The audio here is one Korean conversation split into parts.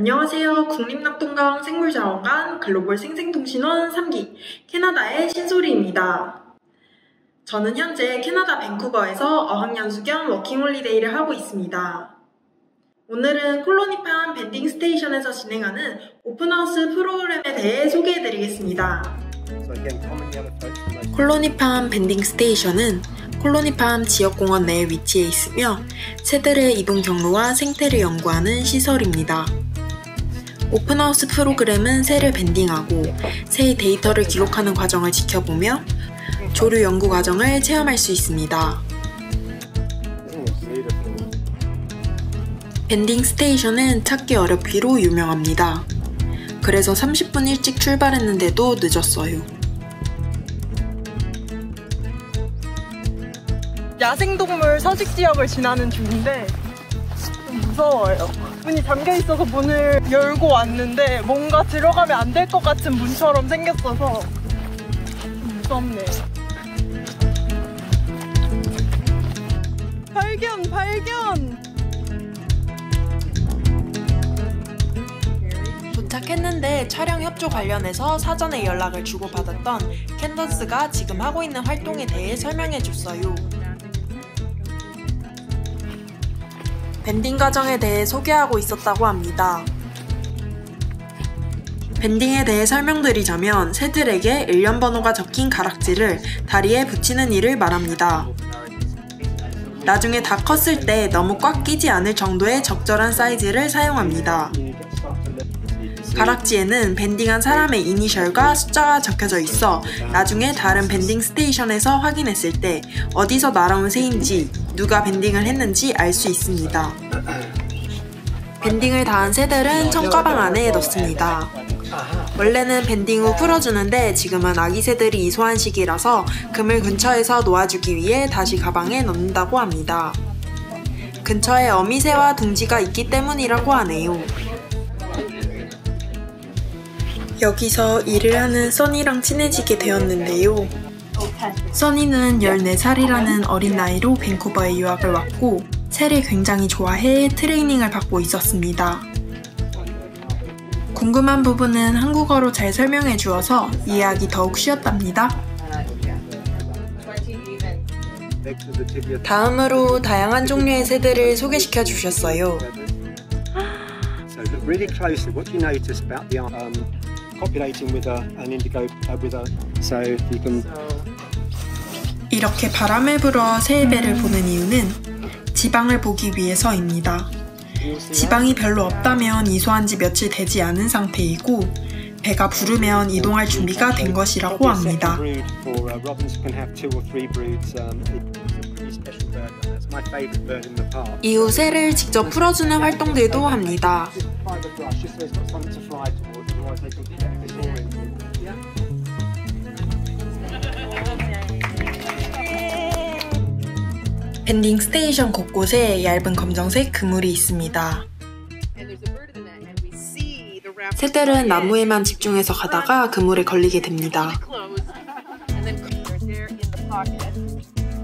안녕하세요. 국립낙동강 생물자원관 글로벌 생생통신원 3기 캐나다의 신소리입니다. 저는 현재 캐나다 밴쿠버에서 어학연수 겸 워킹홀리데이를 하고 있습니다. 오늘은 콜로니팜 밴딩 스테이션에서 진행하는 오픈하우스 프로그램에 대해 소개해드리겠습니다. 콜로니팜 밴딩 스테이션은 콜로니팜 지역공원 내에 위치해 있으며 새들의 이동 경로와 생태를 연구하는 시설입니다. 오픈하우스 프로그램은 새를 밴딩하고 새의 데이터를 기록하는 과정을 지켜보며 조류 연구 과정을 체험할 수 있습니다. 밴딩 스테이션은 찾기 어렵기로 유명합니다. 그래서 30분 일찍 출발했는데도 늦었어요. 야생동물 서식지역을 지나는 중인데 좀 무서워요. 문이 잠겨있어서 문을 열고 왔는데 뭔가 들어가면 안 될 것 같은 문처럼 생겼어서 무섭네. 발견! 도착했는데 촬영 협조 관련해서 사전에 연락을 주고받았던 캔던스가 지금 하고 있는 활동에 대해 설명해줬어요. 밴딩 과정에 대해 소개하고 있었다고 합니다. 밴딩에 대해 설명드리자면 새들에게 일련 번호가 적힌 가락지를 다리에 붙이는 일을 말합니다. 나중에 다 컸을 때 너무 꽉 끼지 않을 정도의 적절한 사이즈를 사용합니다. 가락지에는 밴딩한 사람의 이니셜과 숫자가 적혀져 있어 나중에 다른 밴딩 스테이션에서 확인했을 때 어디서 날아온 새인지 누가 밴딩을 했는지 알 수 있습니다. 밴딩을 다한 새들은 청가방 안에 넣습니다. 원래는 밴딩 후 풀어주는데 지금은 아기 새들이 이소한 시기라서 그물 근처에서 놓아주기 위해 다시 가방에 넣는다고 합니다. 근처에 어미새와 둥지가 있기 때문이라고 하네요. 여기서 일을 하는 써니랑 친해지게 되었는데요. 써니는 14살이라는 어린 나이로 밴쿠버에 유학을 왔고 새를 굉장히 좋아해 트레이닝을 받고 있었습니다. 궁금한 부분은 한국어로 잘 설명해 주어서 이해하기 더욱 쉬웠답니다. 다음으로 다양한 종류의 새들을 소개시켜 주셨어요. 이렇게 바람을 불어 새의 배를 보는 이유는 지방을 보기 위해서입니다. 지방이 별로 없다면 이소한 지 며칠 되지 않은 상태이고 배가 부르면 이동할 준비가 된 것이라고 합니다. 이후 새를 직접 풀어주는 활동들도 합니다. 밴딩 스테이션 곳곳에 얇은 검정색 그물이 있습니다. 새들은 나무에만 집중해서 가다가 그물에 걸리게 됩니다.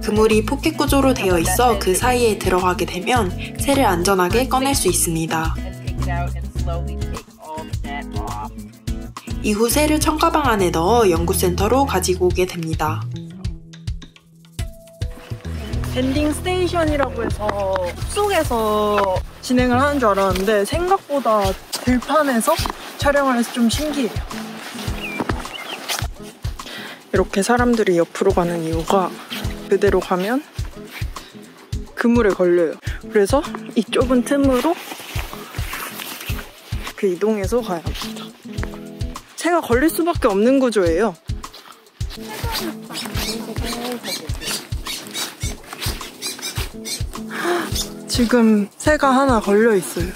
그물이 포켓 구조로 되어 있어 그 사이에 들어가게 되면 새를 안전하게 꺼낼 수 있습니다. 이후 새를 청가방 안에 넣어 연구센터로 가지고 오게 됩니다. 밴딩 스테이션이라고 해서 숲속에서 진행을 하는 줄 알았는데 생각보다 들판에서 촬영을 해서 좀 신기해요. 이렇게 사람들이 옆으로 가는 이유가 그대로 가면 그물에 걸려요. 그래서 이 좁은 틈으로 그 이동해서 가야 합니다. 새가 걸릴 수밖에 없는 구조예요. 지금 새가 하나 걸려 있어요.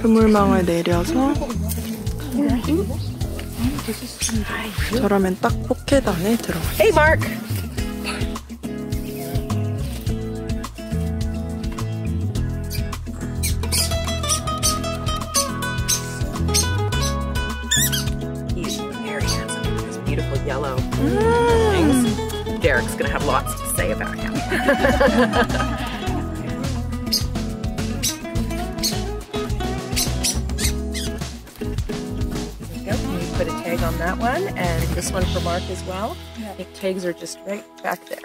그물망을 내려서 저라면 딱 포켓 안에 들어가요. Hey, Mark. Derek's going to have lots to say about him. There we go. We put a tag on that one, and this one for Mark as well. Yeah. The tags are just right back there.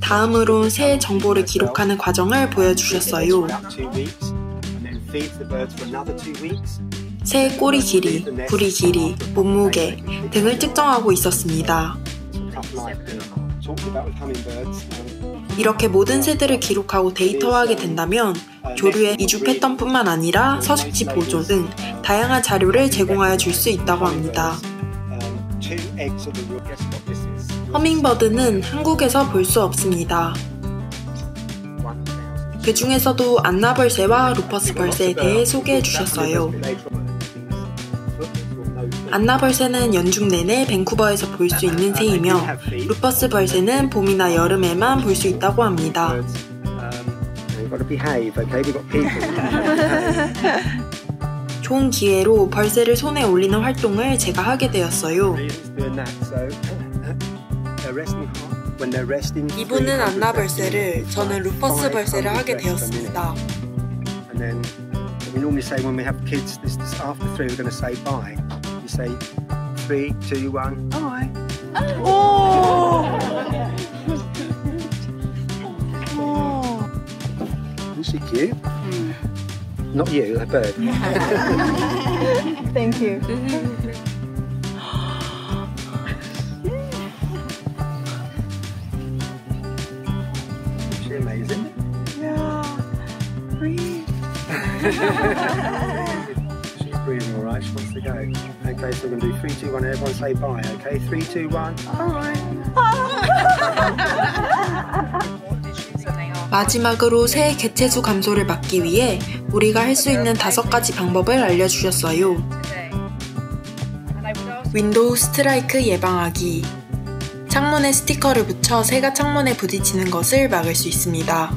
다음으로 새 정보를 기록하는 과정을 보여주셨어요. 새의 꼬리 길이, 부리 길이, 몸무게 등을 측정하고 있었습니다. 이렇게 모든 새들을 기록하고 데이터화하게 된다면 조류의 이주 패턴뿐만 아니라 서식지 보존 등 다양한 자료를 제공하여 줄 수 있다고 합니다. 허밍버드는 한국에서 볼 수 없습니다. 그 중에서도 안나벌새와 루퍼스벌새에 대해 소개해 주셨어요. 안나벌새는 연중 내내 밴쿠버에서 볼 수 있는 새이며 루퍼스벌새는 봄이나 여름에만 볼 수 있다고 합니다. 좋은 기회로 벌새를 손에 올리는 활동을 제가 하게 되었어요. 이분은 안나벌새를, 저는 루퍼스 벌새를 하게 되었습니다. She's breathing all right. She wants to go. Okay, so we're going to do 3, 2, 1. Everyone say bye. Okay, 3, 2, 1. Bye. 마지막으로 새의 개체수 감소를 막기 위해 우리가 할 수 있는 5가지 방법을 알려주셨어요. 윈도우 스트라이크 예방하기. 창문에 스티커를 붙여 새가 창문에 부딪히는 것을 막을 수 있습니다.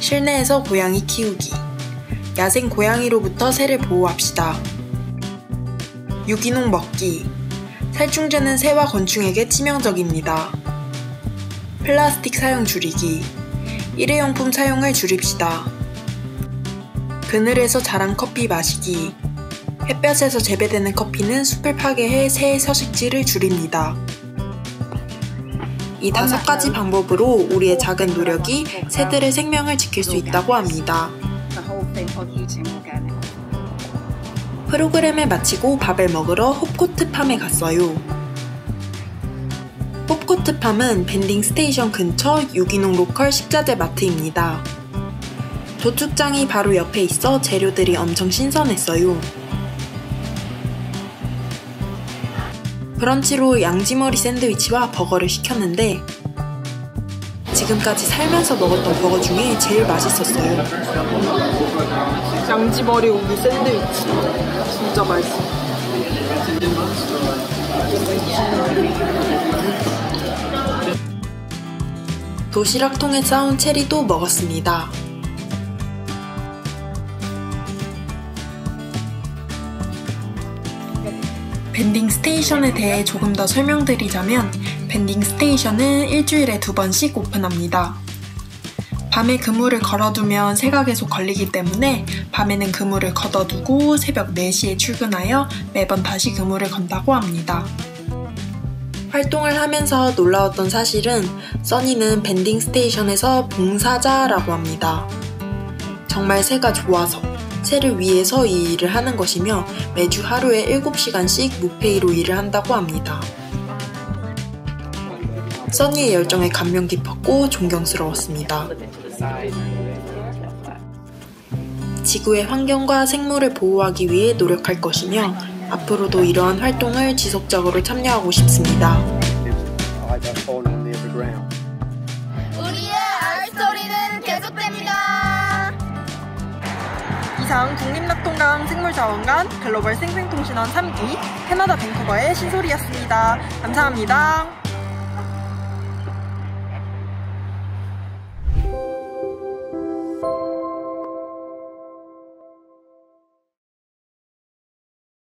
실내에서 고양이 키우기. 야생 고양이로부터 새를 보호합시다. 유기농 먹기. 살충제는 새와 곤충에게 치명적입니다. 플라스틱 사용 줄이기. 일회용품 사용을 줄입시다. 그늘에서 자란 커피 마시기. 햇볕에서 재배되는 커피는 숲을 파괴해 새의 서식지를 줄입니다. 이 5가지 방법으로 우리의 작은 노력이 새들의 생명을 지킬 수 있다고 합니다. 프로그램을 마치고 밥을 먹으러 홉코트팜에 갔어요. 홉코트팜은 밴딩 스테이션 근처 유기농 로컬 식자재 마트입니다. 도축장이 바로 옆에 있어 재료들이 엄청 신선했어요. 브런치로 양지머리 샌드위치와 버거를 시켰는데 지금까지 살면서 먹었던 버거 중에 제일 맛있었어요. 양지머리 우유 샌드위치 진짜 맛있어. 도시락통에 싸온 체리도 먹었습니다. 밴딩 스테이션에 대해 조금 더 설명드리자면 밴딩 스테이션은 일주일에 2번씩 오픈합니다. 밤에 그물을 걸어두면 새가 계속 걸리기 때문에 밤에는 그물을 걷어두고 새벽 4시에 출근하여 매번 다시 그물을 건다고 합니다. 활동을 하면서 놀라웠던 사실은 써니는 밴딩 스테이션에서 봉사자라고 합니다. 정말 새가 좋아서 새를 위해서 이 일을 하는 것이며 매주 하루에 7시간씩 무페이로 일을 한다고 합니다. 써니의 열정에 감명 깊었고 존경스러웠습니다. 지구의 환경과 생물을 보호하기 위해 노력할 것이며 앞으로도 이러한 활동을 지속적으로 참여하고 싶습니다. 우리의 알스토리는 계속됩니다. 이상 국립낙동강 생물자원관 글로벌 생생통신원 3기 캐나다 밴쿠버의 신솔이었습니다. 감사합니다.